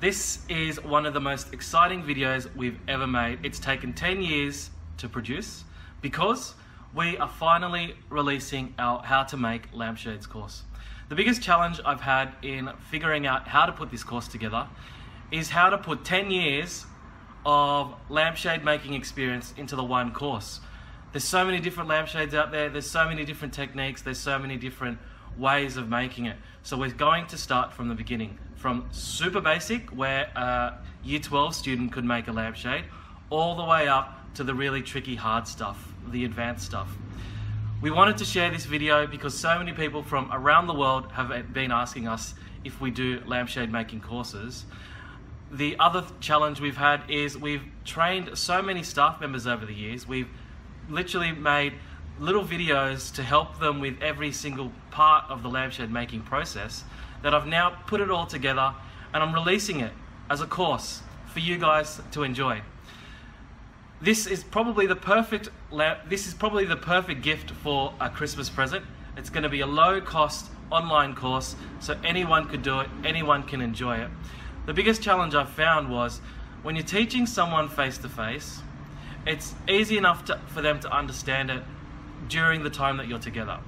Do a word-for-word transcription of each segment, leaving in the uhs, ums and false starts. This is one of the most exciting videos we've ever made. It's taken ten years to produce because we are finally releasing our How to Make Lampshades course. The biggest challenge I've had in figuring out how to put this course together is how to put ten years of lampshade making experience into the one course. There's so many different lampshades out there, there's so many different techniques, there's so many different ways of making it. So we're going to start from the beginning, from super basic, where a year twelve student could make a lampshade, all the way up to the really tricky hard stuff, the advanced stuff. We wanted to share this video because so many people from around the world have been asking us if we do lampshade making courses. The other challenge we've had is we've trained so many staff members over the years. We've literally made little videos to help them with every single part of the lampshade making process that I've now put it all together and I'm releasing it as a course for you guys to enjoy. This is probably the perfect, this is probably the perfect gift for a Christmas present. It's going to be a low cost online course, so anyone could do it, anyone can enjoy it. The biggest challenge I found was when you're teaching someone face to face, it's easy enough to, for them to understand it during the time that you're together.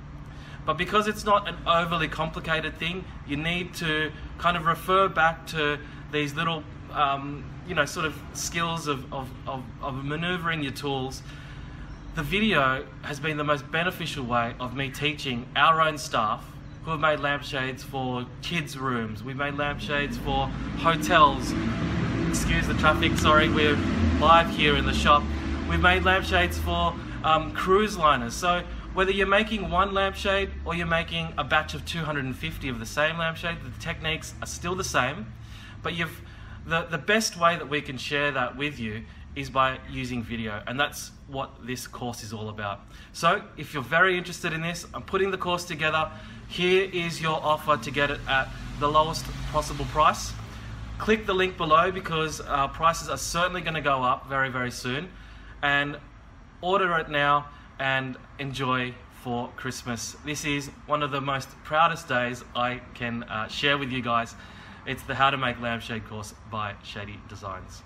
But because it's not an overly complicated thing, you need to kind of refer back to these little, um, you know, sort of skills of, of, of, of maneuvering your tools. The video has been the most beneficial way of me teaching our own staff who have made lampshades for kids' rooms. We've made lampshades for hotels. Excuse the traffic, sorry, we're live here in the shop. We've made lampshades for um, cruise liners. So whether you're making one lampshade or you're making a batch of two hundred fifty of the same lampshade, the techniques are still the same, but you've, the, the best way that we can share that with you is by using video, and that's what this course is all about. So if you're very interested in this, I'm putting the course together. Here is your offer to get it at the lowest possible price. Click the link below because our prices are certainly going to go up very, very soon. And order it now and enjoy for Christmas. This is one of the most proudest days I can uh, share with you guys. It's the How to Make Lampshade course by Shady Designs.